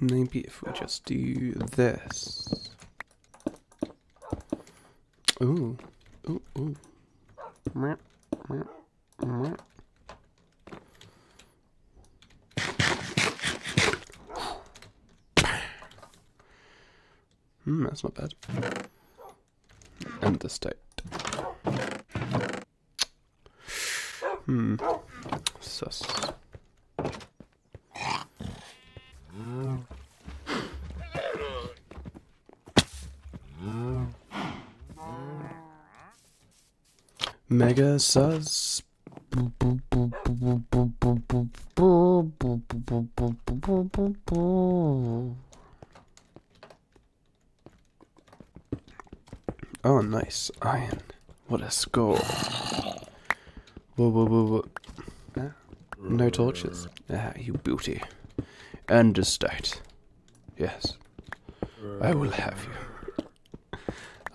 maybe if we just do this. Ooh. Ooh, ooh. That's not bad. Andesite. Sus. Mega sus. Oh, nice iron. What a score. Whoa, whoa, whoa, whoa. Ah, no torches. Ah, you beauty. Andesite. Yes. I will have you.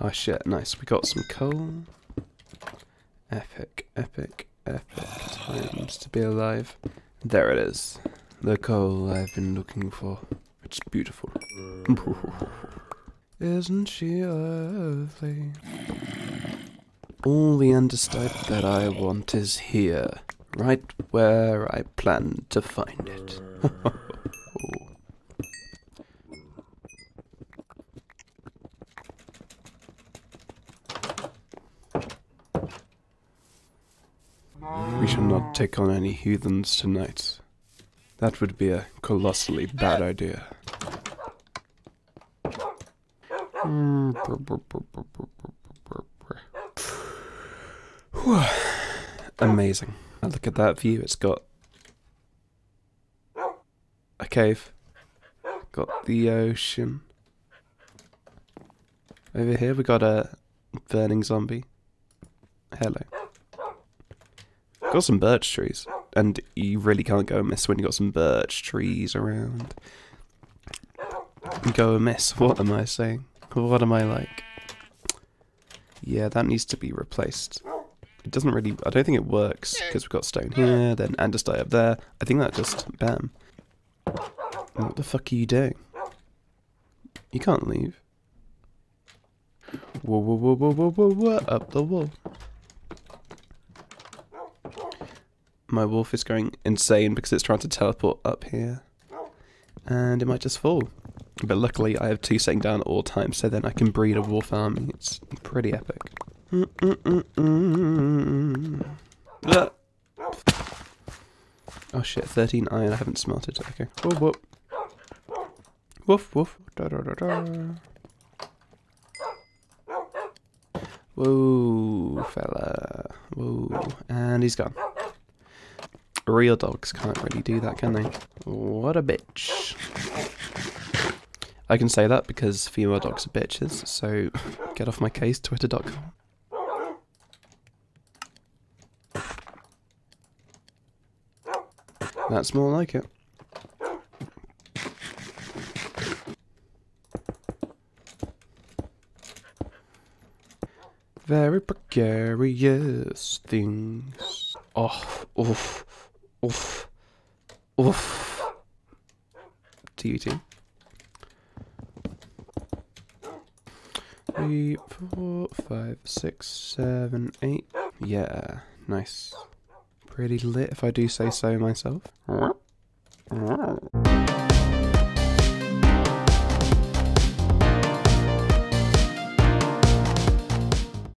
Oh shit, nice. We got some coal. Epic, epic, epic times to be alive. There it is. The coal I've been looking for. It's beautiful. Isn't she lovely? All the andesite that I want is here, right where I planned to find it. We shall not take on any heathens tonight. That would be a colossally bad idea. Amazing. Now look at that view. It's got a cave, got the ocean. Over here we got a burning zombie. Hello. Got some birch trees, and you really can't go amiss when you got some birch trees around. Go amiss, what am I saying? What am I like? Yeah, that needs to be replaced. It doesn't really, I don't think it works, because we've got stone here, then andesite up there. I think that just, bam. What the fuck are you doing? You can't leave. Whoa, whoa, whoa, whoa, whoa, whoa, whoa, up the wall. My wolf is going insane because it's trying to teleport up here. And it might just fall. But luckily I have two sitting down at all times, so then I can breed a wolf army. It's pretty epic. Oh shit, 13 iron, I haven't smelted. Okay. Whoa, whoa. Woof, woof. Da, da, da, da. Whoa, fella. Whoa. And he's gone. Real dogs can't really do that, can they? What a bitch. I can say that because female dogs are bitches, so get off my case, twitter.com. That's more like it. Very precarious things. Oh, oof, oof, oof. TBT. Three, four, five, six, seven, eight. Yeah, nice. Pretty lit if I do say so myself.